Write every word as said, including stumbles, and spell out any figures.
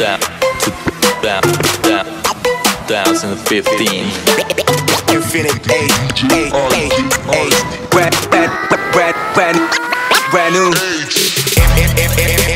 down to down down twenty fifteen. Infinite H, H, H, H, brand, brand, brand, brand new.